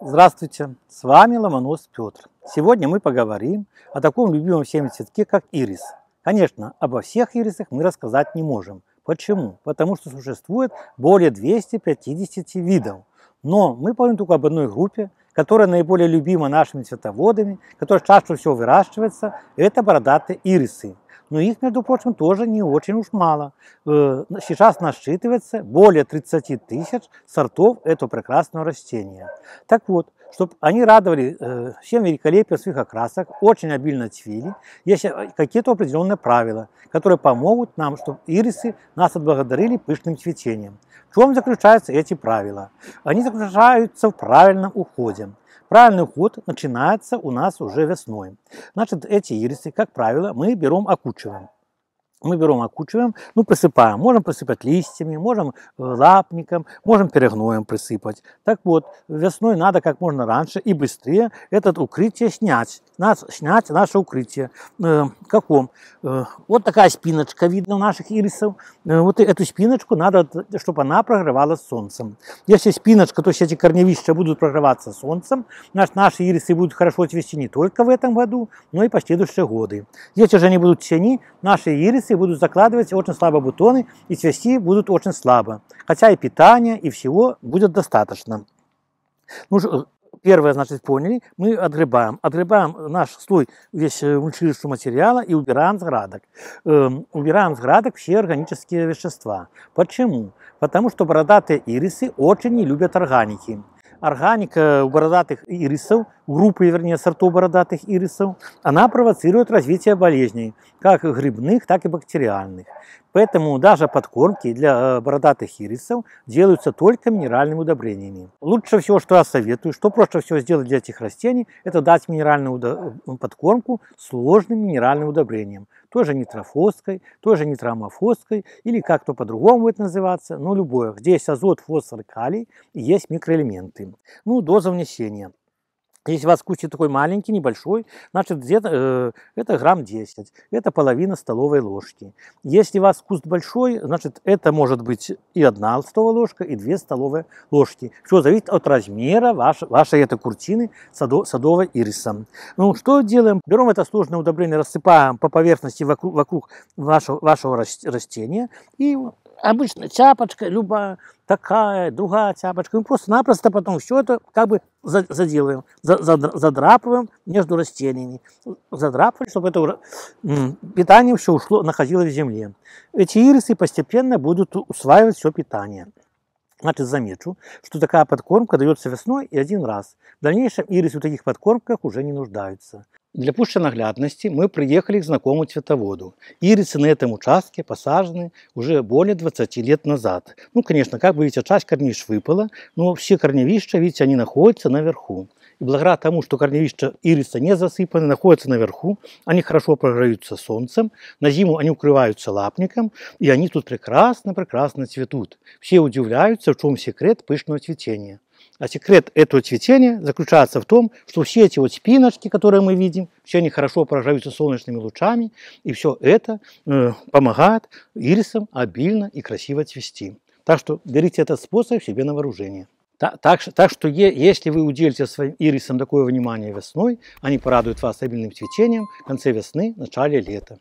Здравствуйте, с вами Ломонос Петр. Сегодня мы поговорим о таком любимом всеми цветке, как ирис. Конечно, обо всех ирисах мы рассказать не можем. Почему? Потому что существует более 250 видов. Но мы помним только об одной группе, которая наиболее любима нашими цветоводами, которая чаще всего выращивается, это бородатые ирисы. Но их, между прочим, тоже не очень уж мало. Сейчас насчитывается более 30 тысяч сортов этого прекрасного растения. Так вот, чтобы они радовали всем великолепием своих окрасок, очень обильно цвели, есть какие-то определенные правила, которые помогут нам, чтобы ирисы нас отблагодарили пышным цветением. В чем заключаются эти правила? Они заключаются в правильном уходе. Правильный уход начинается у нас уже весной. Значит, эти ирисы, как правило, мы берем окучиваем. Присыпаем. Можем присыпать листьями, можем лапником, можем перегноем присыпать. Так вот, весной надо как можно раньше и быстрее это укрытие снять. Снять наше укрытие. Каком? Вот такая спиночка видно у наших ирисов. Вот эту спиночку надо, чтобы она прогревалась солнцем. Если спиночка, то есть эти корневища будут прогреваться солнцем, наши ирисы будут хорошо цвести не только в этом году, но и последующие годы. Если же они будут в тени, наши ирисы будут закладывать очень слабо бутоны и цвести будут очень слабо. Хотя и питания, и всего будет достаточно. Первое, значит, поняли, мы отгребаем. Отгребаем наш слой весь мульчирующего материала и убираем с градок. Все органические вещества. Почему? Потому что бородатые ирисы очень не любят органики. Органика у бородатых ирисов, группы, вернее, сортов бородатых ирисов, она провоцирует развитие болезней, как грибных, так и бактериальных. Поэтому даже подкормки для бородатых ирисов делаются только минеральными удобрениями. Лучше всего, что я советую, что проще всего сделать для этих растений, это дать минеральную подкормку сложным минеральным удобрением. Той же нитрофоской, той же нитроамофоской, или как-то по-другому будет называться, но любое. Здесь азот, фосфор, калий, и есть микроэлементы. Доза внесения. Если у вас кустик такой маленький, небольшой, значит, где-то это грамм 10, это половина столовой ложки. Если у вас куст большой, значит, это может быть и 1 столовая ложка, и 2 столовые ложки. Все зависит от размера вашей этой куртины садовой ирисом. Что делаем? Берем это сложное удобрение, рассыпаем по поверхности вокруг вашего растения и... Обычно тяпочка, любая, такая, другая тяпочка. Мы просто-напросто потом все это как бы заделаем, задрапываем между растениями. Задрапываем, чтобы это питание все ушло, находилось в земле. Эти ирисы постепенно будут усваивать все питание. Значит, замечу, что такая подкормка дается весной и 1 раз. В дальнейшем ирисы в таких подкормках уже не нуждаются. Для пущей наглядности мы приехали к знакомому цветоводу. Ирисы на этом участке посажены уже более 20 лет назад. Конечно, как вы видите, часть корневищ выпала, но все корневища, видите, они находятся наверху. И благодаря тому, что корневища ириса не засыпаны, находятся наверху, они хорошо прогреются солнцем, на зиму они укрываются лапником, и они тут прекрасно-прекрасно цветут. Все удивляются, в чем секрет пышного цветения. А секрет этого цветения заключается в том, что все эти спиночки, которые мы видим, все они хорошо прогреваются солнечными лучами, и все это помогает ирисам обильно и красиво цвести. Так что берите этот способ себе на вооружение. Так что если вы уделите своим ирисам такое внимание весной, они порадуют вас обильным цветением в конце весны, начале лета.